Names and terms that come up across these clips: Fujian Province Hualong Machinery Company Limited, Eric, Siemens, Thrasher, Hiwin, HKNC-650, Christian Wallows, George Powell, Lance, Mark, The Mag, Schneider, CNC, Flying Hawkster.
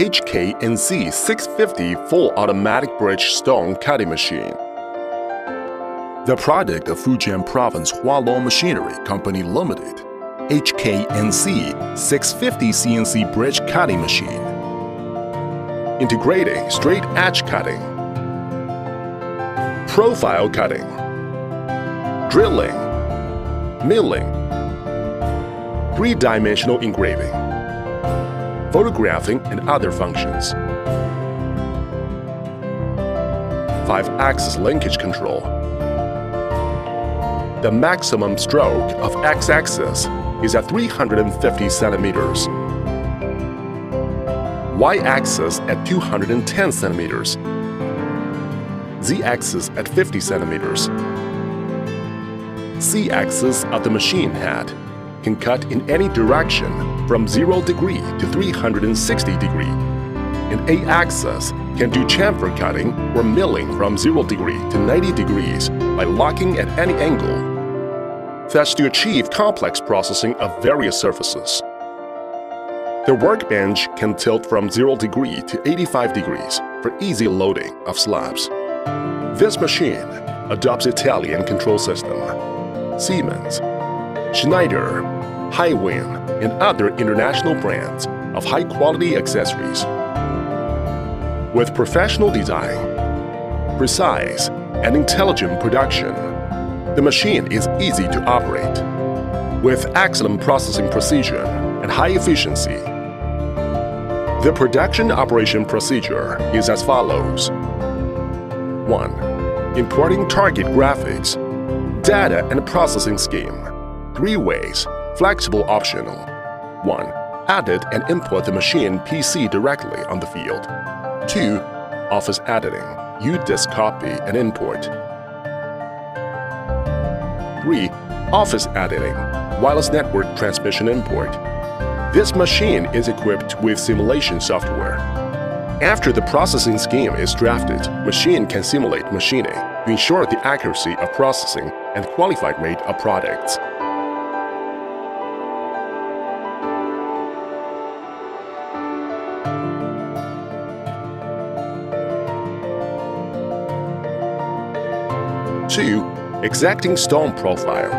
HKNC-650 full automatic bridge stone cutting machine. The product of Fujian Province Hualong Machinery Company Limited, HKNC-650 CNC bridge cutting machine, integrating straight edge cutting, profile cutting, drilling, milling, three-dimensional engraving, photographing and other functions. 5-axis linkage control. The maximum stroke of x-axis is at 350 centimeters, y-axis at 210 centimeters, z-axis at 50 centimeters. C-axis of the machine head can cut in any direction from 0 degree to 360 degree, and A-axis can do chamfer cutting or milling from 0 degree to 90 degrees by locking at any angle, thus to achieve complex processing of various surfaces. The workbench can tilt from 0 degree to 85 degrees for easy loading of slabs. This machine adopts Italian control system, Siemens, Schneider, Hiwin, and other international brands of high-quality accessories. With professional design, precise and intelligent production, the machine is easy to operate, with excellent processing precision and high efficiency. The production operation procedure is as follows. 1. Importing target graphics, data and processing scheme. 3 ways, flexible optional. 1. Edit and input the machine PC directly on the field. 2. Office editing, U-disk copy and import. 3. Office editing, wireless network transmission import. This machine is equipped with simulation software. After the processing scheme is drafted, machine can simulate machining to ensure the accuracy of processing and qualified rate of products. Exacting stone profile.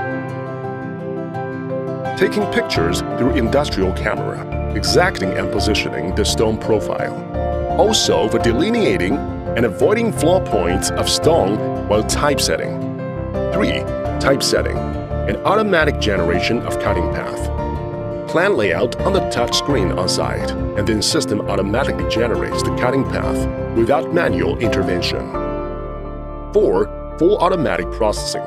Taking pictures through industrial camera, exacting and positioning the stone profile. Also for delineating and avoiding flaw points of stone while typesetting. 3. Typesetting, an automatic generation of cutting path. Plan layout on the touch screen on site, and then system automatically generates the cutting path without manual intervention. 4. Full automatic processing.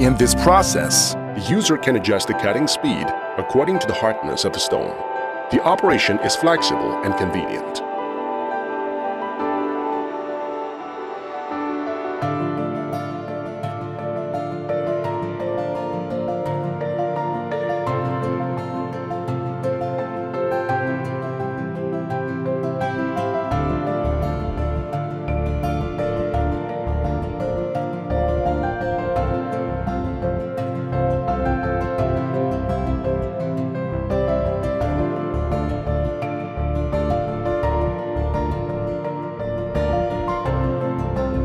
In this process, the user can adjust the cutting speed according to the hardness of the stone. The operation is flexible and convenient.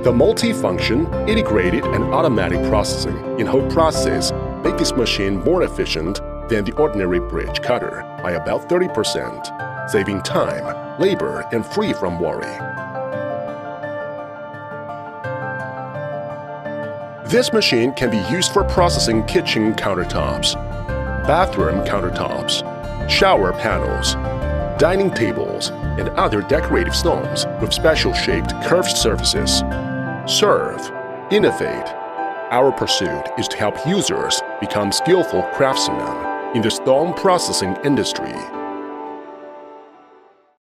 The multi-function, integrated, and automatic processing in whole process make this machine more efficient than the ordinary bridge cutter by about 30%, saving time, labor, and free from worry. This machine can be used for processing kitchen countertops, bathroom countertops, shower panels, dining tables, and other decorative stones with special shaped curved surfaces. Serve, innovate. Our pursuit is to help users become skillful craftsmen in the stone processing industry.